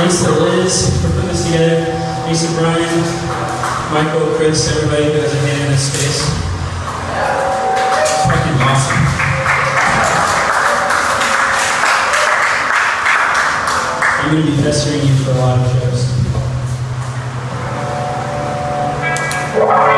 Thanks to Liz for putting this together. Thanks to Brian, Michael, Chris, everybody who has a hand in this space. It's fucking awesome. I'm going to be pestering you for a lot of shows.